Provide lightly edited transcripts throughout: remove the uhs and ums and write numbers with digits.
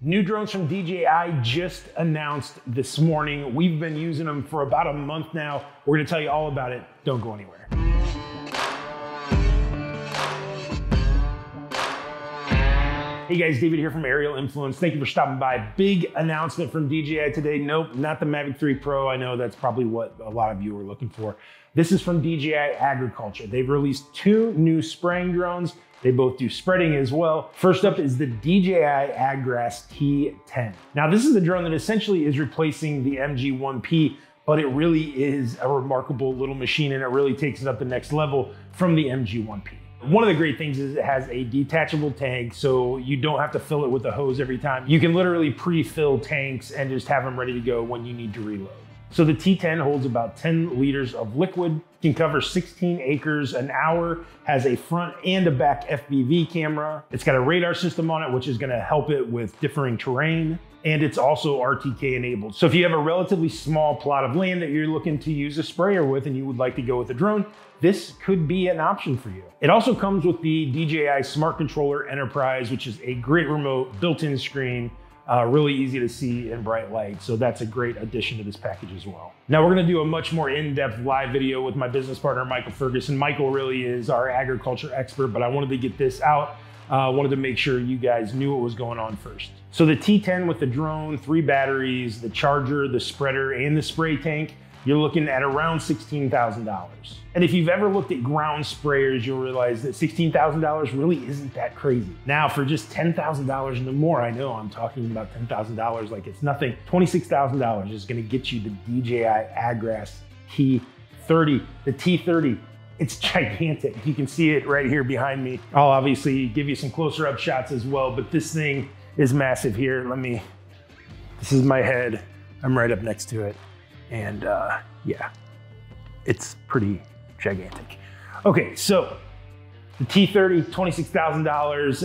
New drones from DJI just announced this morning. We've been using them for about a month now. We're gonna tell you all about it. Don't go anywhere. Hey guys, David here from Aerial Influence. Thank you for stopping by. Big announcement from DJI today. Nope, not the Mavic 3 Pro. I know that's probably what a lot of you are looking for. This is from DJI Agriculture. They've released two new spraying drones. They both do spreading as well. First up is the DJI Agras T10. Now this is the drone that essentially is replacing the MG1P, but it really is a remarkable little machine and it really takes it up the next level from the MG1P. One of the great things is it has a detachable tank, so you don't have to fill it with a hose every time. You can literally pre-fill tanks and just have them ready to go when you need to reload. So the T10 holds about 10 liters of liquid, can cover 16 acres an hour, has a front and a back FPV camera. It's got a radar system on it, which is gonna help it with differing terrain. And it's also RTK enabled. So if you have a relatively small plot of land that you're looking to use a sprayer with and you would like to go with a drone, this could be an option for you. It also comes with the DJI Smart Controller Enterprise, which is a great remote, built-in screen, really easy to see in bright light. So that's a great addition to this package as well. Now we're gonna do a much more in-depth live video with my business partner, Michael Ferguson. Michael really is our agriculture expert, but I wanted to get this out. Wanted to make sure you guys knew what was going on first. So the T10 with the drone, 3 batteries, the charger, the spreader, and the spray tank, you're looking at around $16,000. And if you've ever looked at ground sprayers, you'll realize that $16,000 really isn't that crazy. Now for just $10,000 and more, I know I'm talking about $10,000 like it's nothing. $26,000 is gonna get you the DJI Agras T30, the T30. It's gigantic. You can see it right here behind me. I'll obviously give you some closer up shots as well, but this thing is massive here. This is my head. I'm right up next to it. And yeah, it's pretty gigantic. Okay, so the T30, $26,000,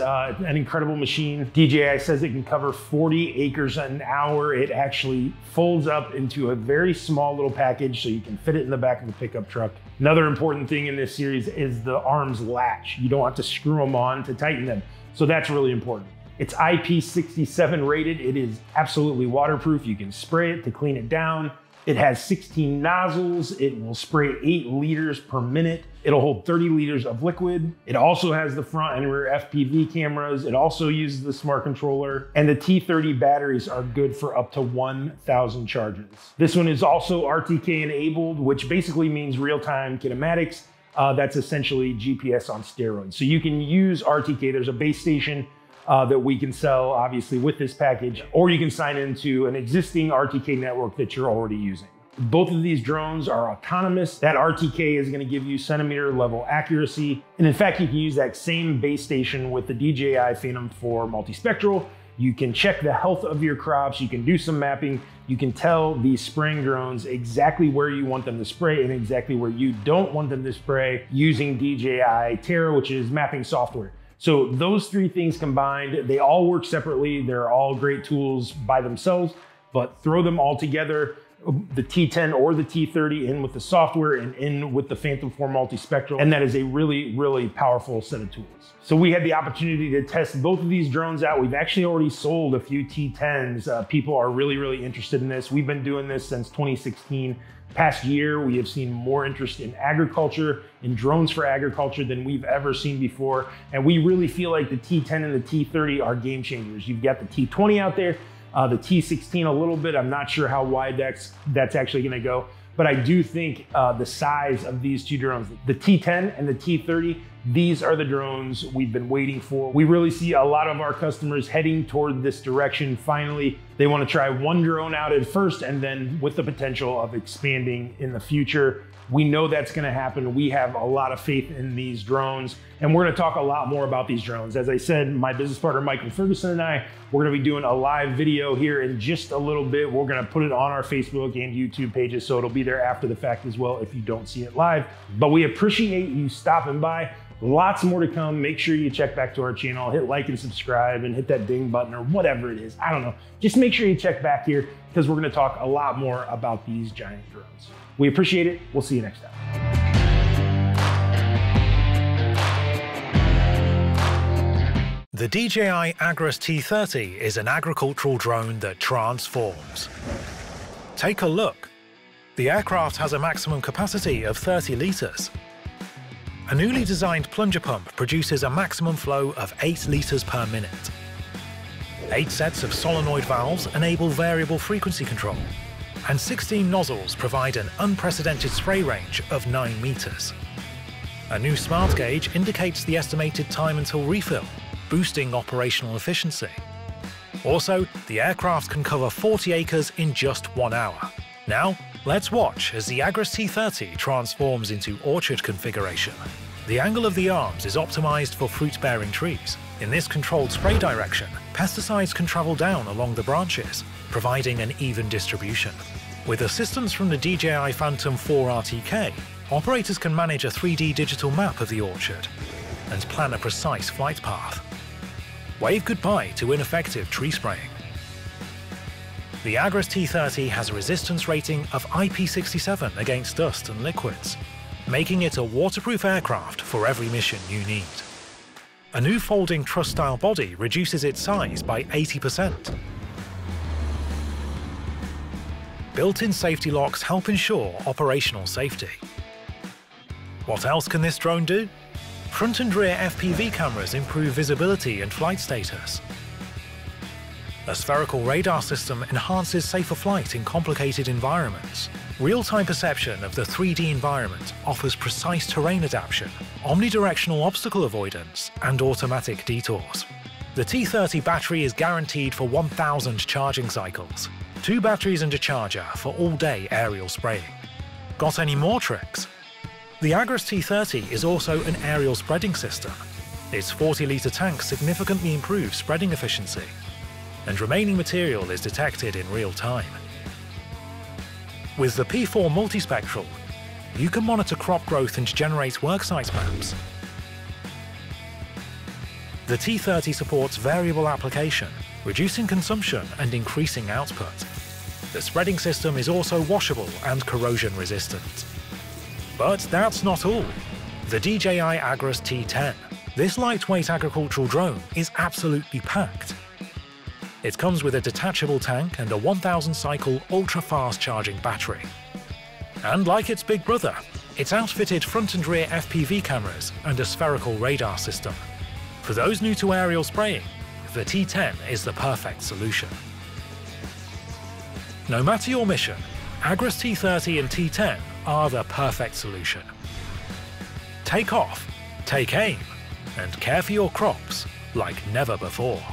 an incredible machine. DJI says it can cover 40 acres an hour. It actually folds up into a very small little package so you can fit it in the back of a pickup truck. Another important thing in this series is the arms latch. You don't have to screw them on to tighten them. So that's really important. It's IP67 rated. It is absolutely waterproof. You can spray it to clean it down. It has 16 nozzles. It will spray 8 liters per minute. It'll hold 30 liters of liquid. It also has the front and rear FPV cameras. It also uses the smart controller, and the T30 batteries are good for up to 1,000 charges. This one is also RTK enabled, which basically means real-time kinematics. That's essentially GPS on steroids. So you can use RTK. There's a base station that we can sell obviously with this package, or you can sign into an existing RTK network that you're already using. Both of these drones are autonomous. That RTK is gonna give you centimeter level accuracy. And in fact, you can use that same base station with the DJI Phantom 4 Multispectral. You can check the health of your crops. You can do some mapping. You can tell these spraying drones exactly where you want them to spray and exactly where you don't want them to spray using DJI Terra, which is mapping software. So those 3 things combined, they all work separately. They're all great tools by themselves, but throw them all together, the T10 or the T30 in with the software and in with the Phantom 4 Multispectral. And that is a really, really powerful set of tools. So we had the opportunity to test both of these drones out. We've actually already sold a few T10s. People are really, really interested in this. We've been doing this since 2016. Past year, we have seen more interest in agriculture, in drones for agriculture than we've ever seen before. And we really feel like the T10 and the T30 are game changers. You've got the T20 out there, the T16 a little bit. I'm not sure how wide that's actually gonna go, but I do think the size of these two drones, the T10 and the T30, these are the drones we've been waiting for. We really see a lot of our customers heading toward this direction. Finally, they want to try one drone out at first and then with the potential of expanding in the future. We know that's going to happen. We have a lot of faith in these drones, and we're going to talk a lot more about these drones. As I said, my business partner, Michael Ferguson, and I, we're going to be doing a live video here in just a little bit. We're going to put it on our Facebook and YouTube pages, so it'll be there after the fact as well if you don't see it live. But we appreciate you stopping by. Lots more to come. Make sure you check back to our channel, hit like and subscribe, and hit that ding button or whatever it is. I don't know. Just make sure you check back here because we're going to talk a lot more about these giant drones. We appreciate it. We'll see you next time. The DJI Agras T30 is an agricultural drone that transforms. Take a look. The aircraft has a maximum capacity of 30 litres. A newly designed plunger pump produces a maximum flow of 8 litres per minute. 8 sets of solenoid valves enable variable frequency control, and 16 nozzles provide an unprecedented spray range of 9 metres. A new smart gauge indicates the estimated time until refill, boosting operational efficiency. Also, the aircraft can cover 40 acres in just 1 hour. Now, let's watch as the Agras T30 transforms into orchard configuration. The angle of the arms is optimized for fruit-bearing trees. In this controlled spray direction, pesticides can travel down along the branches, providing an even distribution. With assistance from the DJI Phantom 4 RTK, operators can manage a 3D digital map of the orchard and plan a precise flight path. Wave goodbye to ineffective tree spraying. The Agras T30 has a resistance rating of IP67 against dust and liquids, making it a waterproof aircraft for every mission you need. A new folding truss-style body reduces its size by 80%. Built-in safety locks help ensure operational safety. What else can this drone do? Front and rear FPV cameras improve visibility and flight status. A spherical radar system enhances safer flight in complicated environments. Real-time perception of the 3D environment offers precise terrain adaptation, omnidirectional obstacle avoidance, and automatic detours. The T30 battery is guaranteed for 1,000 charging cycles. 2 batteries and a charger for all-day aerial spraying. Got any more tricks? The Agras T30 is also an aerial spreading system. Its 40-litre tank significantly improves spreading efficiency, and remaining material is detected in real time. With the P4 Multispectral, you can monitor crop growth and generate worksite maps. The T30 supports variable application, reducing consumption and increasing output. The spreading system is also washable and corrosion resistant. But that's not all. The DJI Agras T10. This lightweight agricultural drone is absolutely packed. It comes with a detachable tank and a 1,000 cycle ultra-fast charging battery. And like its big brother, it's outfitted front and rear FPV cameras and a spherical radar system. For those new to aerial spraying, the T10 is the perfect solution. No matter your mission, Agras T30 and T10 are the perfect solution. Take off, take aim, and care for your crops like never before.